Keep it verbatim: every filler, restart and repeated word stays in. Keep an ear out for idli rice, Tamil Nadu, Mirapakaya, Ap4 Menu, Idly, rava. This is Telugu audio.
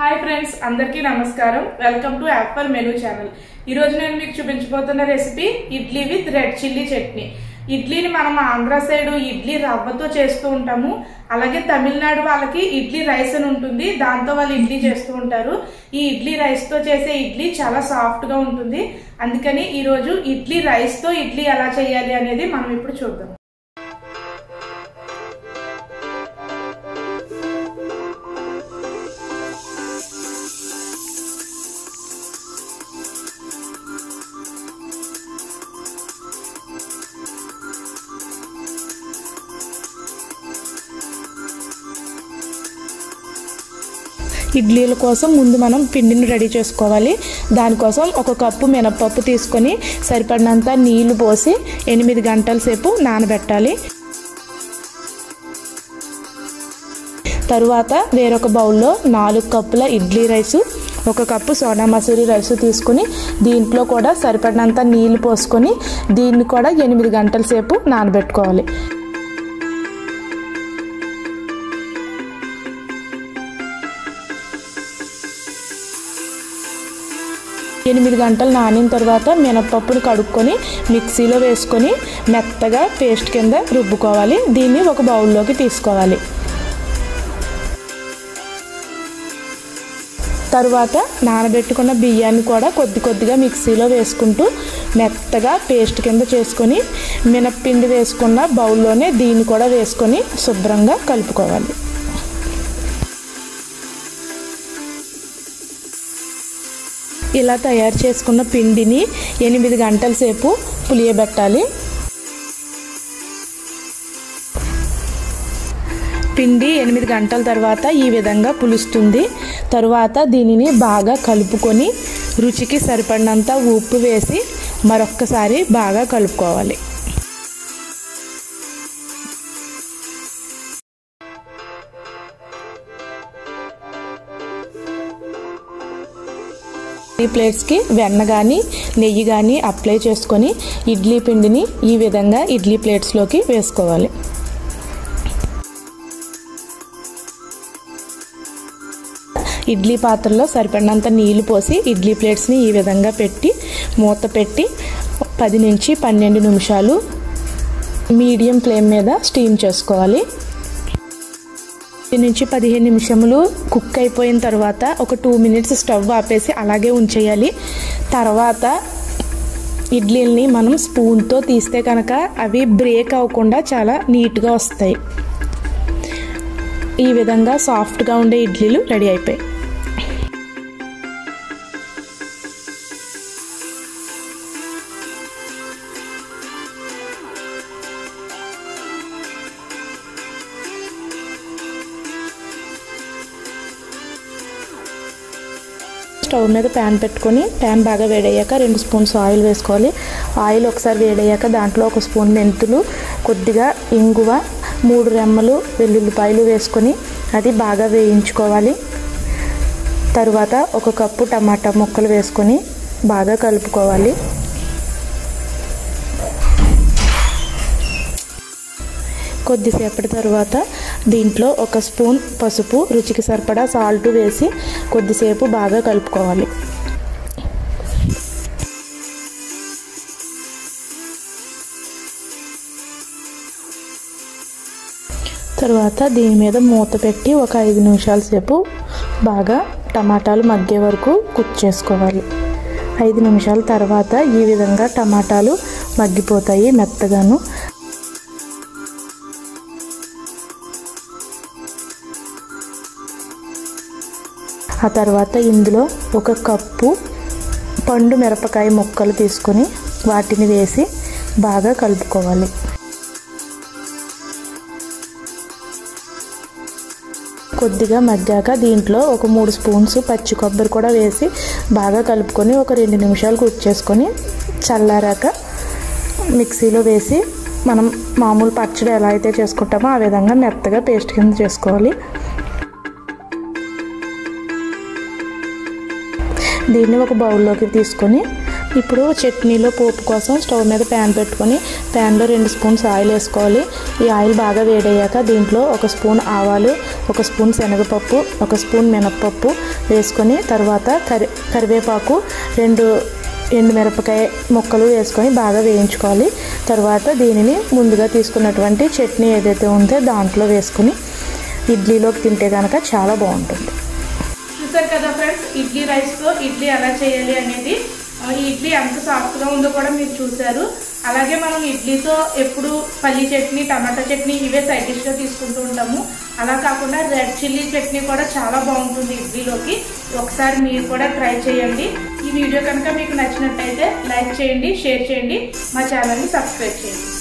Hi friends, andarki namaskaram. Welcome to Ap four Menu channel. Ee roju nenu meeku chupinchipotuna recipe idli with red chilli chutney. Idli ni manam Andhra side idli rava tho chestu untamu. Alage Tamil Nadu vallaki idli rice ani untundi. Dantho vallu idli chestu untaru. Ee idli rice tho chese idli chala soft ga untundi. Andukani ee roju idli rice tho idli ela cheyali anedi manam ippudu chuddam. ఇడ్లీల కోసం ముందు మనం పిండిని రెడీ చేసుకోవాలి. దాని కోసం ఒక కప్పు మినపప్పు తీసుకొని సరిపడినంత నీళ్లు పోసి ఎనిమిది గంటల సేపు నానబెట్టాలి. తరువాత వేరొక బౌల్లో నాలుగు కప్పుల ఇడ్లీ రైస్, ఒక కప్పు సోనా మసూరి రైస్ తీసుకొని దీంట్లో కూడా సరిపడినంత నీళ్లు పోసుకొని దీన్ని కూడా ఎనిమిది గంటల సేపు నానబెట్టుకోవాలి. ఎనిమిది గంటలు నానిన తర్వాత మినపప్పును కడుక్కొని మిక్సీలో వేసుకొని మెత్తగా పేస్ట్ కింద రుబ్బుకోవాలి. దీన్ని ఒక బౌల్లోకి తీసుకోవాలి. తర్వాత నానబెట్టుకున్న బియ్యాన్ని కూడా కొద్ది కొద్దిగా మిక్సీలో వేసుకుంటూ మెత్తగా పేస్ట్ కింద చేసుకొని మినప్పిండి వేసుకున్న బౌల్లోనే దీన్ని కూడా వేసుకొని శుభ్రంగా కలుపుకోవాలి. ఇలా తయారు చేసుకున్న పిండిని ఎనిమిది గంటల సేపు పులియబెట్టాలి. పిండి ఎనిమిది గంటల తర్వాత ఈ విధంగా పులుస్తుంది. తరువాత దీనిని బాగా కలుపుకొని రుచికి సరిపడినంత ఉప్పు వేసి మరొక్కసారి బాగా కలుపుకోవాలి. ఈ ప్లేట్స్కి వెన్న కానీ నెయ్యి కానీ అప్లై చేసుకొని ఇడ్లీ పిండిని ఈ విధంగా ఇడ్లీ ప్లేట్స్లోకి వేసుకోవాలి. ఇడ్లీ పాత్రలో సరిపడినంత నీళ్లు పోసి ఇడ్లీ ప్లేట్స్ని ఈ విధంగా పెట్టి మూత పెట్టి పది నుంచి పన్నెండు నిమిషాలు మీడియం ఫ్లేమ్ మీద స్టీమ్ చేసుకోవాలి. నుంచి పదిహేను నిమిషములు కుక్ అయిపోయిన తర్వాత ఒక టూ మినిట్స్ స్టవ్ ఆపేసి అలాగే ఉంచేయాలి. తర్వాత ఇడ్లీల్ని మనం స్పూన్తో తీస్తే కనుక అవి బ్రేక్ అవ్వకుండా చాలా నీట్గా వస్తాయి. ఈ విధంగా సాఫ్ట్గా ఉండే ఇడ్లీలు రెడీ అయిపోయాయి. స్టవ్ మీద ప్యాన్ పెట్టుకొని ప్యాన్ బాగా వేడయ్యాక రెండు స్పూన్స్ ఆయిల్ వేసుకోవాలి. ఆయిల్ ఒకసారి వేడయ్యాక దాంట్లో ఒక స్పూన్ మెంతులు, కొద్దిగా ఇంగువ, మూడు రెమ్మలు వెల్లుల్లిపాయలు వేసుకొని అది బాగా వేయించుకోవాలి. తరువాత ఒక కప్పు టమాటా ముక్కలు వేసుకొని బాగా కలుపుకోవాలి. కొద్దిసేపటి తర్వాత దీంట్లో ఒక స్పూన్ పసుపు, రుచికి సరిపడా సాల్ట్ వేసి కొద్దిసేపు బాగా కలుపుకోవాలి. తర్వాత దీని మీద మూత పెట్టి ఒక ఐదు నిమిషాల సేపు బాగా టమాటాలు మగ్గే వరకు కుక్ చేసుకోవాలి. ఐదు నిమిషాల తర్వాత ఈ విధంగా టమాటాలు మగ్గిపోతాయి మెత్తగాను. ఆ తర్వాత ఇందులో ఒక కప్పు పండు మిరపకాయ ముక్కలు తీసుకొని వాటిని వేసి బాగా కలుపుకోవాలి. కొద్దిగా మగ్గాక దీంట్లో ఒక మూడు స్పూన్స్ పచ్చి కొబ్బరి కూడా వేసి బాగా కలుపుకొని ఒక రెండు నిమిషాలు కుక్ చేసుకొని చల్లారాక మిక్సీలో వేసి మనం మామూలు పచ్చడి ఎలా అయితే చేసుకుంటామో ఆ విధంగా మెత్తగా పేస్ట్ కింద చేసుకోవాలి. దీన్ని ఒక బౌల్లోకి తీసుకొని ఇప్పుడు చట్నీలో పోపు కోసం స్టవ్ మీద pan పెట్టుకొని pan లో రెండు స్పూన్స్ ఆయిల్ వేసుకోవాలి. ఈ ఆయిల్ బాగా వేడయ్యాక దీంట్లో ఒక స్పూన్ ఆవాలు, ఒక స్పూన్ శనగపప్పు, ఒక స్పూన్ మినపప్పు వేసుకొని తర్వాత కరి కరివేపాకు రెండు ఎండు మిరపకాయ ముక్కలు వేసుకొని బాగా వేయించుకోవాలి. తర్వాత దీనిని ముందుగా తీసుకున్నటువంటి చట్నీ ఏదైతే ఉందో దాంట్లో వేసుకొని ఇడ్లీలోకి తింటే కనుక చాలా బాగుంటుంది. చూసారు కదా ఫ్రెండ్స్, ఇడ్లీ రైస్లో ఇడ్లీ ఎలా చేయాలి అనేది, ఈ ఇడ్లీ ఎంత సాఫ్ట్గా ఉందో కూడా మీరు చూసారు. అలాగే మనం ఇడ్లీతో ఎప్పుడు పల్లి చట్నీ, టమాటా చట్నీ ఇవే సైడ్ డిష్గా తీసుకుంటూ ఉంటాము. అలా కాకుండా రెడ్ చిల్లీ చట్నీ కూడా చాలా బాగుంటుంది ఇడ్లీలోకి. ఒకసారి మీరు కూడా ట్రై చేయండి. ఈ వీడియో కనుక మీకు నచ్చినట్టయితే లైక్ చేయండి, షేర్ చేయండి, మా ఛానల్ని సబ్స్క్రైబ్ చేయండి.